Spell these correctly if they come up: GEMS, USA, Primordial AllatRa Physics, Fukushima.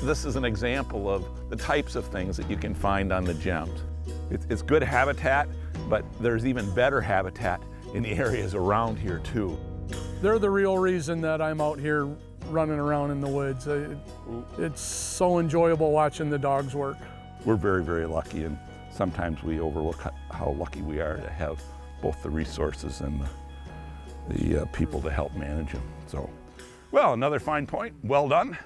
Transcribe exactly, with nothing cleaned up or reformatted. This is an example of the types of things that you can find on the GEMS. It's good habitat, but there's even better habitat in the areas around here too. They're the real reason that I'm out here running around in the woods. It's so enjoyable watching the dogs work. We're very, very lucky, and sometimes we overlook how lucky we are to have both the resources and the the uh, people to help manage them. So, well, another fine point. Well done.